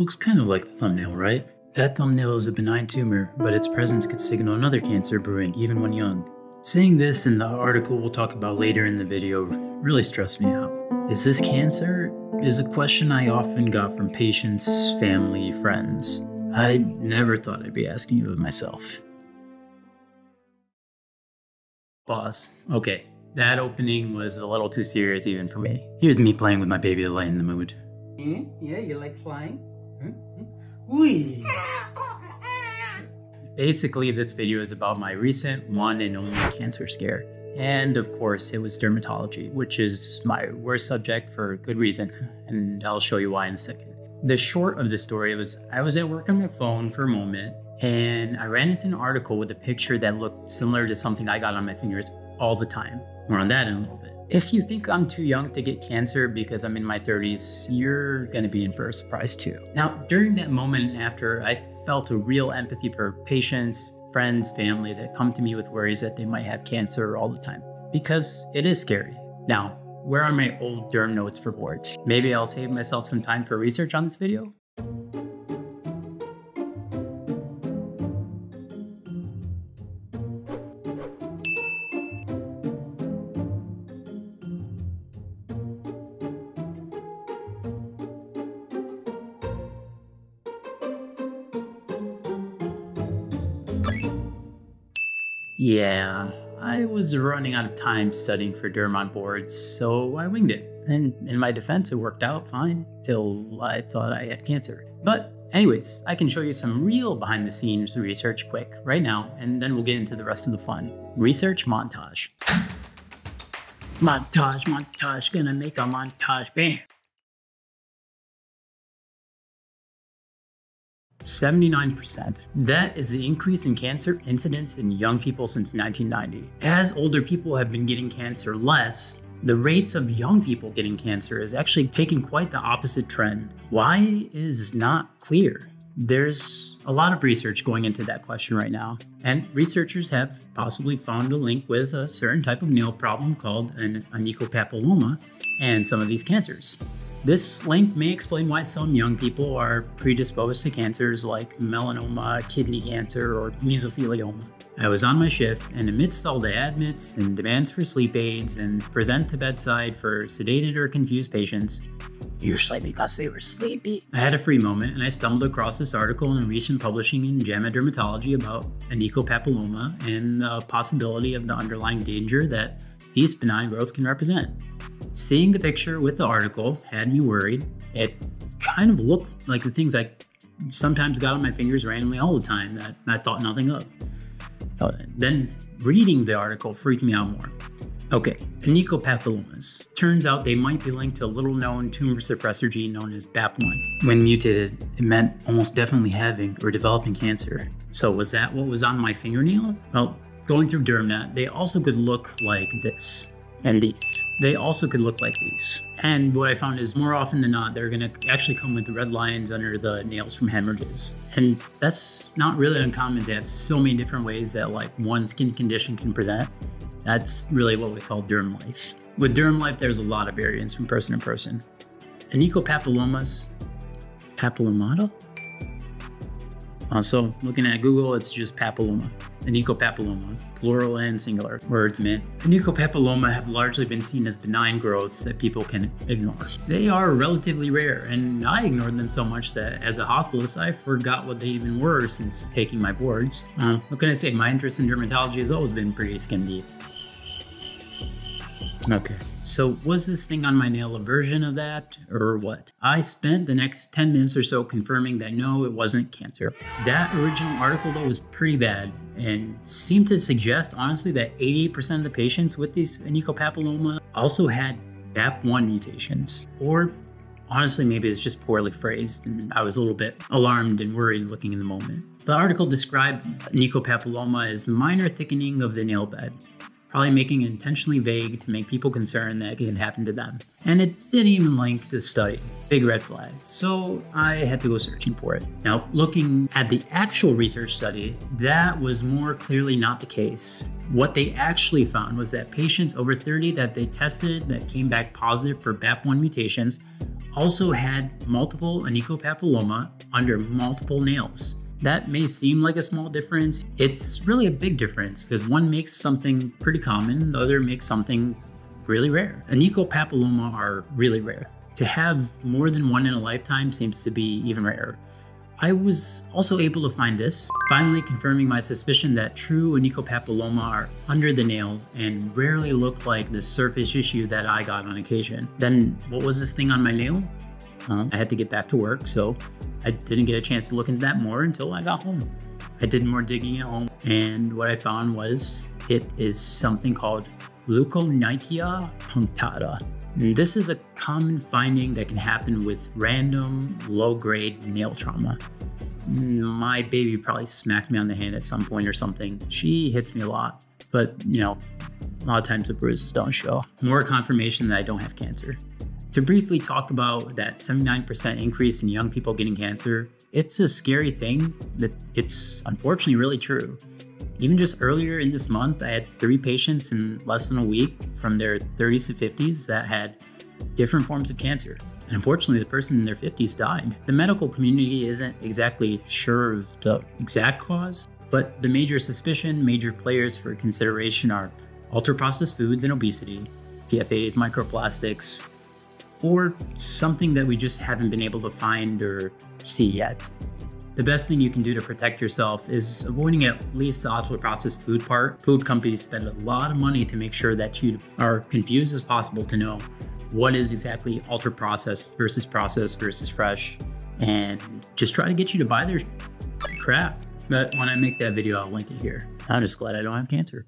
Looks kind of like the thumbnail, right? That thumbnail is a benign tumor, but its presence could signal another cancer brewing even when young. Seeing this in the article we'll talk about later in the video really stressed me out. Is this cancer? Is a question I often got from patients, family, friends. I never thought I'd be asking it of myself. Pause. Okay, that opening was a little too serious even for me. Here's me playing with my baby to lighten the mood. Yeah, you like flying? Wee! Basically, this video is about my recent one and only cancer scare. And of course, it was dermatology, which is my worst subject for good reason, and I'll show you why in a second. The short of the story was I was at work on my phone for a moment, and I ran into an article with a picture that looked similar to something I got on my fingers all the time. More on that in a little bit. If you think I'm too young to get cancer because I'm in my 30s, you're gonna be in for a surprise too. Now, during that moment after, I felt a real empathy for patients, friends, family that come to me with worries that they might have cancer all the time, because it is scary. Now, where are my old derm notes for boards? Maybe I'll save myself some time for research on this video? Yeah, I was running out of time studying for derm on boards, so I winged it. And in my defense, it worked out fine, till I thought I had cancer. But anyways, I can show you some real behind the scenes research quick, right now, and then we'll get into the rest of the fun. Research montage. Montage, montage, gonna make a montage, bam! 79%. That is the increase in cancer incidence in young people since 1990. As older people have been getting cancer less, the rates of young people getting cancer is actually taking quite the opposite trend. Why is not clear. There's a lot of research going into that question right now, and researchers have possibly found a link with a certain type of nail problem called an onychopapilloma and some of these cancers. This link may explain why some young people are predisposed to cancers like melanoma, kidney cancer, or mesothelioma. I was on my shift, and amidst all the admits and demands for sleep aids and present to bedside for sedated or confused patients, usually because they were sleepy, I had a free moment and I stumbled across this article in a recent publishing in JAMA Dermatology about onychopapilloma and the possibility of the underlying danger that these benign growths can represent. Seeing the picture with the article had me worried. It kind of looked like the things I sometimes got on my fingers randomly all the time that I thought nothing of. Then reading the article freaked me out more. Okay, onychopapillomas. Turns out they might be linked to a little-known tumor suppressor gene known as BAP1. When mutated, it meant almost definitely having or developing cancer. So was that what was on my fingernail? Well, going through DermNet, they also could look like this. And these. They also could look like these. And what I found is more often than not, they're gonna actually come with red lines under the nails from hemorrhages. And that's not really uncommon to have so many different ways that like one skin condition can present. That's really what we call derm life. With derm life, there's a lot of variance from person to person. Onychopapillomas, papillomata? So looking at Google, it's just papilloma. Onychopapilloma, plural and singular, words meant. Onychopapilloma have largely been seen as benign growths that people can ignore. They are relatively rare, and I ignored them so much that as a hospitalist, I forgot what they even were since taking my boards. What can I say? My interest in dermatology has always been pretty skin deep. Okay, so was this thing on my nail a version of that, or what? I spent the next 10 minutes or so confirming that no, it wasn't cancer. That original article though was pretty bad, and seemed to suggest honestly that 88% of the patients with these onychopapilloma also had BAP1 mutations. Or honestly, maybe it's just poorly phrased, and I was a little bit alarmed and worried looking in the moment. The article described onychopapilloma as minor thickening of the nail bed. probably making it intentionally vague to make people concerned that it can happen to them. And it didn't even link to the study. Big red flag. So I had to go searching for it. Now, looking at the actual research study, that was more clearly not the case. What they actually found was that patients over 30 that they tested that came back positive for BAP1 mutations also had multiple onychopapilloma under multiple nails. That may seem like a small difference. It's really a big difference because one makes something pretty common, the other makes something really rare. Onychopapilloma are really rare. To have more than one in a lifetime seems to be even rarer. I was also able to find this, finally confirming my suspicion that true onychopapilloma are under the nail and rarely look like the surface issue that I got on occasion. Then what was this thing on my nail? I had to get back to work, so I didn't get a chance to look into that more until I got home. I did more digging at home, and what I found was it is something called Leukonychia punctata. This is a common finding that can happen with random low-grade nail trauma. My baby probably smacked me on the hand at some point or something. She hits me a lot, but you know, a lot of times the bruises don't show. More confirmation that I don't have cancer. To briefly talk about that 79% increase in young people getting cancer, it's a scary thing that it's unfortunately really true. Even just earlier in this month, I had 3 patients in less than a week from their 30s to 50s that had different forms of cancer. And unfortunately, the person in their 50s died. The medical community isn't exactly sure of the exact cause, but the major players for consideration are ultra-processed foods and obesity, PFAs, microplastics, or something that we just haven't been able to find or see yet. The best thing you can do to protect yourself is avoiding at least the ultra-processed food part. Food companies spend a lot of money to make sure that you are confused as possible to know what is exactly ultra-processed versus fresh, and just try to get you to buy their crap. But when I make that video, I'll link it here. I'm just glad I don't have cancer.